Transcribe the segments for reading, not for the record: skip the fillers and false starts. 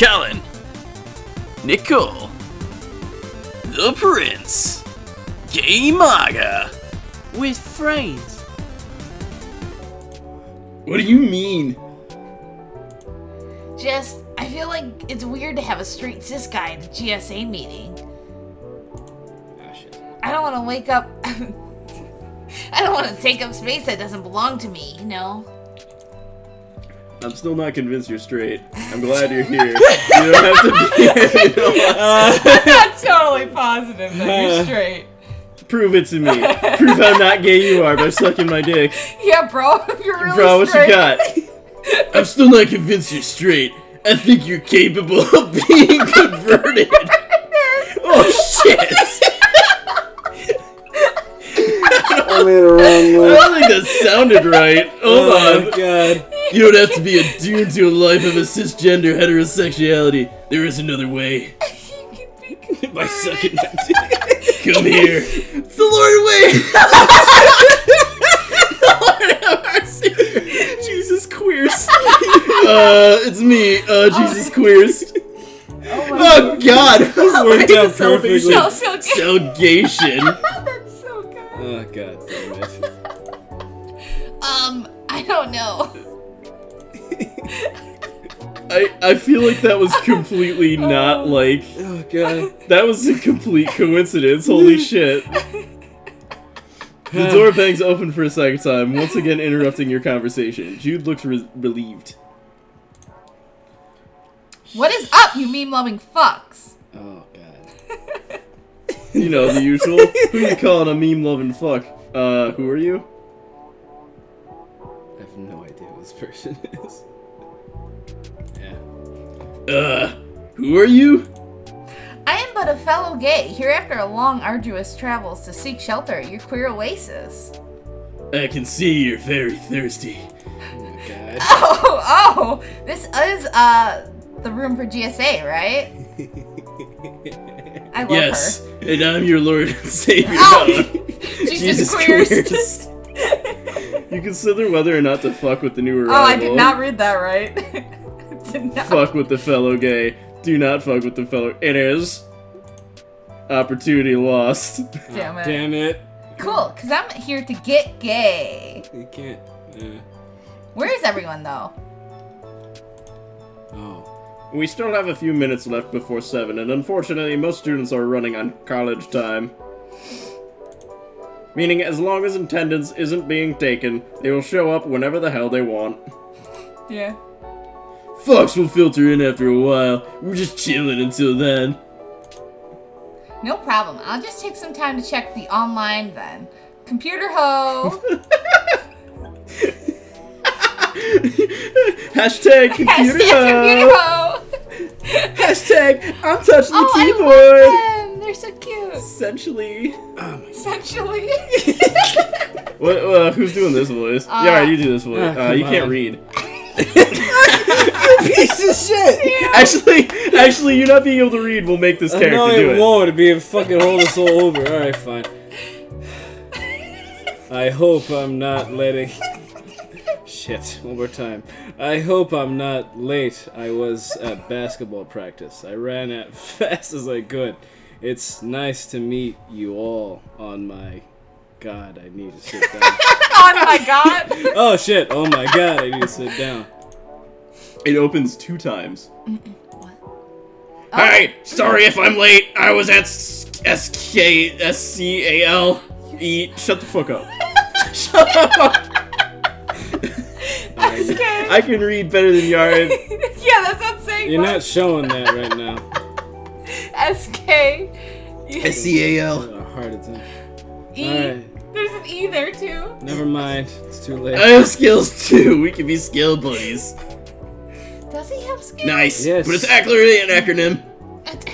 Colin, Nicole, The Prince, Gay Maga, with friends. What do you mean? Just, I feel like it's weird to have a straight cis guy at the GSA meeting. Oh, shit. I don't want to wake up. I don't want to take up space that doesn't belong to me, you know? I'm still not convinced you're straight. I'm glad you're here. You don't have to be I'm not totally positive that you're straight. Prove it to me. Prove how not gay you are by sucking my dick. Yeah, bro. You're really straight. Bro, what you got? I'm still not convinced you're straight. I think you're capable of being converted. Oh, shit. I'm in the wrong way. I don't think that sounded right. Hold on. God. You don't have to be attuned to a life of a cisgender heterosexuality. There is another way. You can be by sucking my dick. Come here. It's the Lord way. The Lord have mercy. Jesus Queerst. It's me. Jesus Queerst. Oh God. This worked out perfectly. Salgation. Oh, God damn it. I don't know. I feel like that was completely not like... Oh, God. That was a complete coincidence. Holy shit. The door bangs open for a second time, once again interrupting your conversation. Jude looks relieved. What is up, you meme-loving fucks? Oh, God. You know, the usual. Who you calling a meme-loving fuck? Who are you? I have no idea who this person is. Yeah. Who are you? I am but a fellow gay, here after a long, arduous travels to seek shelter at your queer oasis. I can see you're very thirsty. Oh, God. Oh! This is, the room for GSA, right? I love her. And I'm your Lord and Savior. Oh. Jesus Queerst. You consider whether or not to fuck with the new arrival. Oh, I did not read that right. Did not. Fuck with the fellow gay. Do not fuck with the fellow. It is opportunity lost. Damn it. Damn it. Cool, because I'm here to get gay. You can't. Where is everyone though? Oh. We still have a few minutes left before 7, and unfortunately most students are running on college time. Meaning as long as attendance isn't being taken, they will show up whenever the hell they want. Yeah. Fucks will filter in after a while. We're just chilling until then. No problem. I'll just take some time to check the online then. Computer ho! Hashtag computer ho. Hashtag I'm touching the keyboard. I love them. They're so cute. Essentially. Essentially. What? Who's doing this voice? Yeah, all right, you do this voice. You can't read. You piece of shit. Yeah. Actually, you not being able to read will make this character do it. No, to be able to fucking hold us all over. All right, fine. I hope I'm not letting. Shit, one more time. I hope I'm not late. I was at basketball practice. I ran as fast as I could. It's nice to meet you all on my... God, I need to sit down. On my God? Oh, shit. Oh, my God, I need to sit down. It opens 2 times. What? Oh. Hi, sorry if I'm late. I was at S-K-S-C-A-L-E. Shut the fuck up. Shut up. I can read better than Yard. Yeah, that's what I'm saying. You're not showing that right now. S-K-S-C-A-L. Hard to tell. E. Right. There's an E there too. Never mind. It's too late. I have skills too. We can be skill buddies. Does he have skills? Nice. Yes. But it's actually an acronym. It's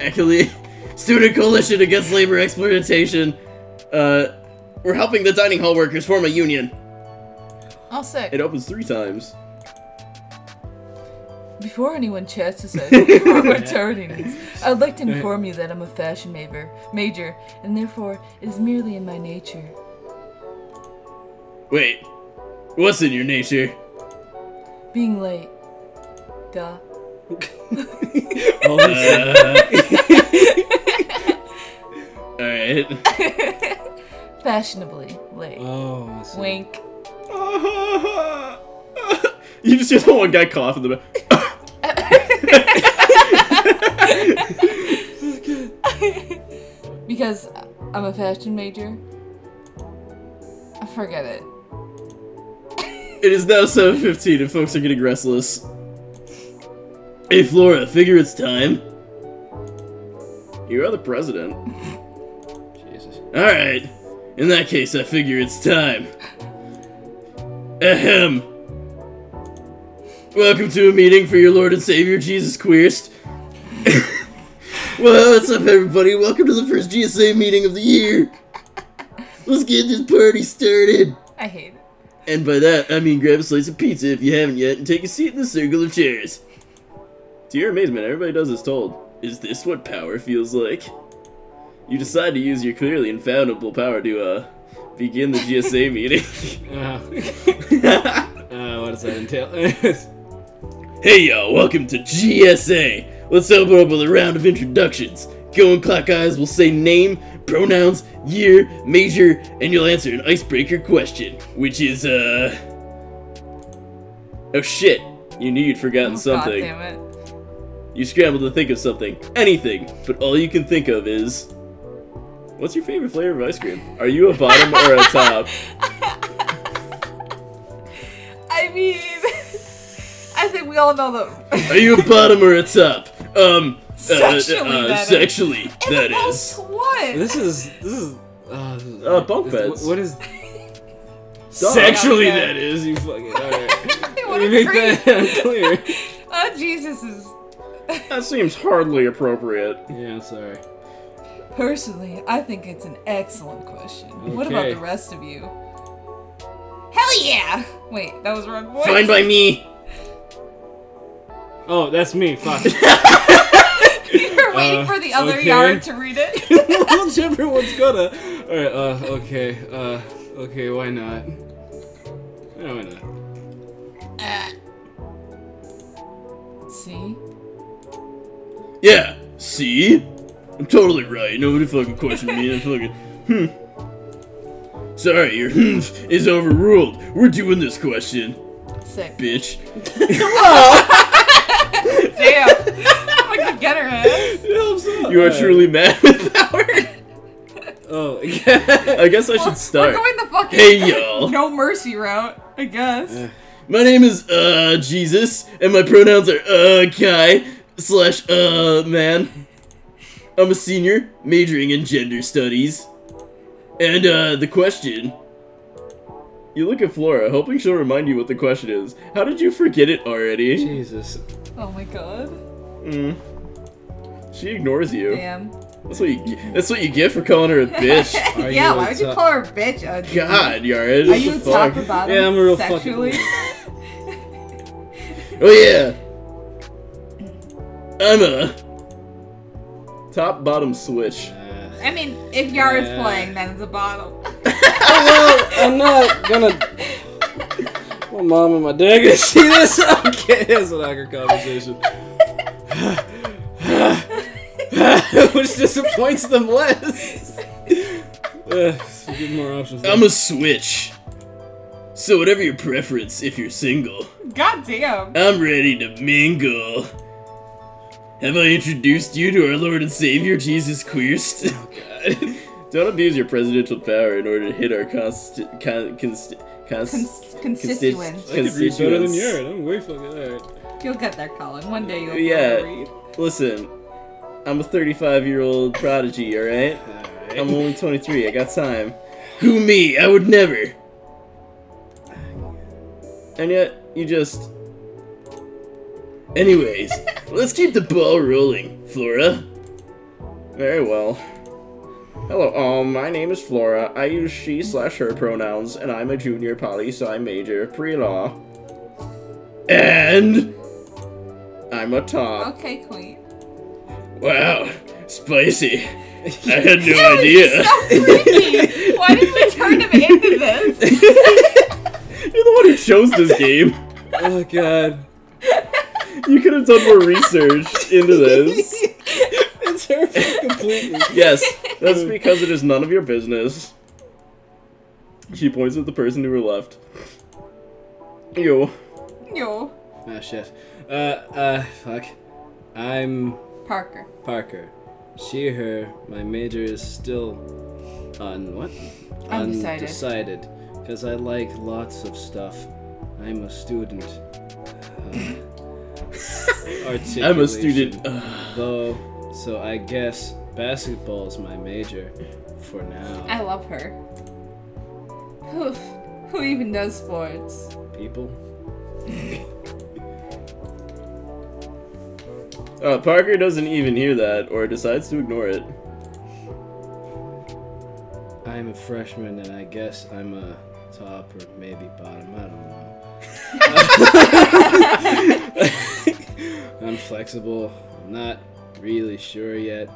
actually? Student Coalition Against Labor Exploitation. We're helping the dining hall workers form a union. Oh, sick. It opens 3 times. Before anyone chastises us for our tardiness, I'd like to inform you that I'm a fashion major, and therefore it is merely in my nature. Wait, what's in your nature? Being late. Duh. All right. Fashionably late. Oh, I see. Wink. You just hear the one guy cough in the back. Because I'm a fashion major. Forget it. It is now 7:15 and folks are getting restless. Hey Flora, figure it's time. You are the president. Jesus. Alright. In that case, I figure it's time. Ahem. Welcome to a meeting for your Lord and Savior, Jesus Christ. Well, what's up everybody? Welcome to the first GSA meeting of the year. Let's get this party started. I hate it. And by that, I mean grab a slice of pizza if you haven't yet and take a seat in the circle of chairs. To your amazement, everybody does as told. Is this what power feels like? You decide to use your clearly infoundable power to, begin the GSA meeting. What does that entail? Hey y'all, welcome to GSA. Let's open up with a round of introductions. Going clockwise, we'll say name, pronouns, year, major, and you'll answer an icebreaker question, which is, oh shit, you knew you'd forgotten something. God damn it. You scramble to think of something, anything, but all you can think of is... What's your favorite flavor of ice cream? Are you a bottom or a top? I mean... I think we all know them. Are you a bottom or a top? Sexually, that is. What? This is... bunk beds. What is... Sexually, that is, you fucking... Alright. What a creep. That clear. Oh, Jesus is... That seems hardly appropriate. Yeah, sorry. Personally, I think it's an excellent question. Okay. What about the rest of you? Hell yeah! Wait, that was the wrong voice. Fine by me. Oh, that's me. Fuck. You were waiting for the other yard to read it. Well, everyone's gonna. Alright, okay. Okay, why not? Yeah, why not? See? Yeah, see? I'm totally right. Nobody fucking questioned me. I'm fucking, Sorry, your is overruled. We're doing this question. Sick. Bitch. Damn. I'm like, get her ass. You are truly mad with power. Oh, yeah. I guess I should start. We're going the fucking no mercy route, I guess. My name is, Jesus, and my pronouns are, Kai. / man. I'm a senior, majoring in gender studies. And, the question... You look at Flora, hoping she'll remind you what the question is. How did you forget it already? Jesus. Oh my god. She ignores you. Damn. That's what you get for calling her a bitch. Yeah, why would you call her a bitch? God, Yara. Are you a top or bottom? Yeah, I'm a real sexually? Oh yeah! I'm a top-bottom switch. I mean, if Yara's playing, then it's a bottom. I'm not gonna... My mom and my dad gonna see this? Okay, that's an awkward conversation. Which disappoints them less. So give more options. I'm a switch. So whatever your preference, if you're single. Goddamn. I'm ready to mingle. Have I introduced you to our Lord and Savior, Jesus Christ? Oh, God. Don't abuse your presidential power in order to hit our constituents. I can read better than you. I'm way fucking alright. You'll get there, Colin. One day you'll learn to read. Listen, I'm a 35-year-old prodigy, alright? I'm only 23. I got time. Who me? I would never. And yet, you just... Anyways, let's keep the ball rolling, Flora. Very well. Hello, my name is Flora. I use she/her pronouns, and I'm a junior poli, so I major pre-law. And... I'm a top. Okay, queen. Wow, spicy. I had no idea. So creepy. Why did we turn him into this? You're the one who chose this game. Oh, God. You could have done more research into this. It's her completely. Yes, that's because it is none of your business. She points at the person to her left. Yo. Yo. Ah, shit. Fuck. I'm... Parker. Parker. She, her, my major is still on what? Undecided. Undecided. Because I like lots of stuff. I'm a student. I'm a student. Though, so I guess basketball is my major for now. I love her. Who even does sports? People. Parker doesn't even hear that, or decides to ignore it. I'm a freshman, and I guess I'm a top or maybe bottom, I don't know. I'm flexible, I'm not really sure yet.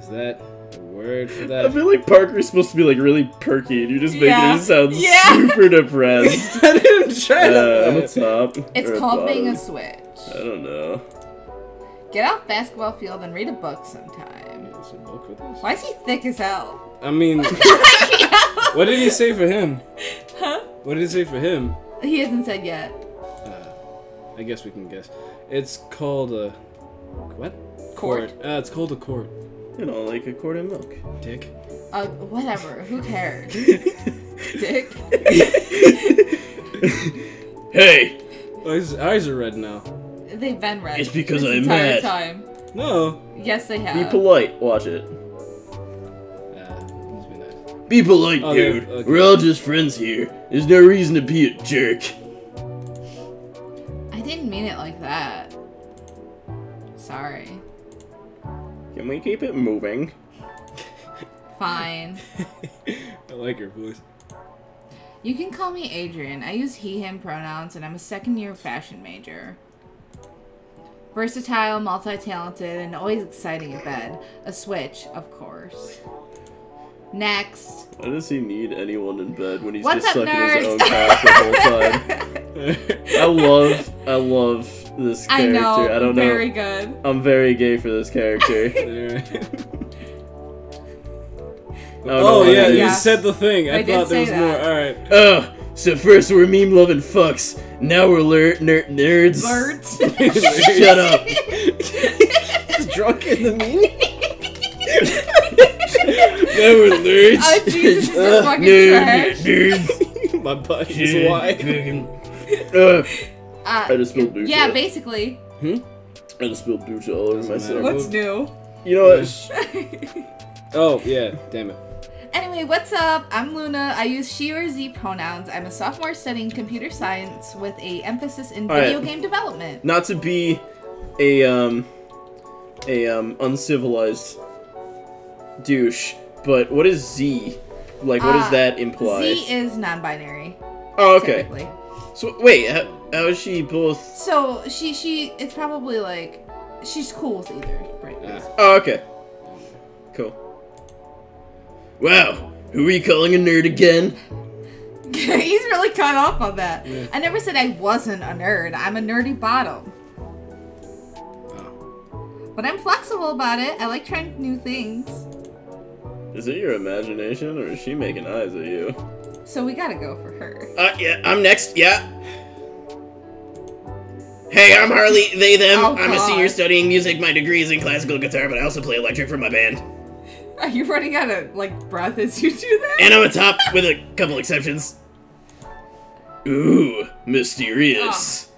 Is that a word for that? I feel like Parker's supposed to be like really perky, and you're just making it sound super depressed. I didn't try that. I'm a top. It's called being a switch. I don't know. Get off basketball field and read a book sometime. Is a book with us? Why is he thick as hell? I mean, what did he say for him? Huh? What did he say for him? He hasn't said yet. I guess we can guess. It's called a... what? Court. It's called a court. You know, like a quart of milk. Dick. Whatever. Who cares? Dick. Hey! Oh, his eyes are red now. They've been red. It's because I'm mad. Time. No. Yes, they have. Be polite. Watch it. Be polite, dude. Okay. We're all just friends here. There's no reason to be a jerk. I didn't mean it like that. Sorry. Can we keep it moving? Fine. I like your voice. You can call me Adrian. I use he/him pronouns, and I'm a second-year fashion major. Versatile, multi-talented, and always exciting in bed. A switch, of course. Next. Why does he need anyone in bed when he's just sucking his own cock the whole time? I love this character. I know. I don't know. Very good. I'm very gay for this character. Oh yeah, you said the thing. I thought there was more. All right. Ugh. So first we're meme-loving fucks, now we're nerds. Nerds? Shut up. He's drunk in the meme? Now we're nerds. Oh, Jesus, this is fucking trash. Nerds. My butt is wide. I just spilled douche. Yeah, basically. Hmm? I just spilled douche all over myself. What's new? You know what? Oh, yeah, damn it. Anyway, what's up? I'm Luna. I use she or Z pronouns. I'm a sophomore studying computer science with an emphasis in video game development. Not to be a uncivilized douche, but what is Z? Like, what does that imply? Z is non-binary. Oh, okay. Typically. So wait, how is she both? So it's probably like she's cool with either. Right? Oh, okay. Cool. Wow, who are you calling a nerd again? He's really caught up on that. Yeah. I never said I wasn't a nerd. I'm a nerdy bottom. Oh. But I'm flexible about it. I like trying new things. Is it your imagination, or is she making eyes at you? So we gotta go for her. Yeah, I'm next, yeah. Hey, I'm Harley, they, them. Oh, I'm a senior studying music. My degree is in classical guitar, but I also play electric for my band. Are you running out of, like, breath as you do that? And I'm a top, with a couple exceptions. Ooh, mysterious.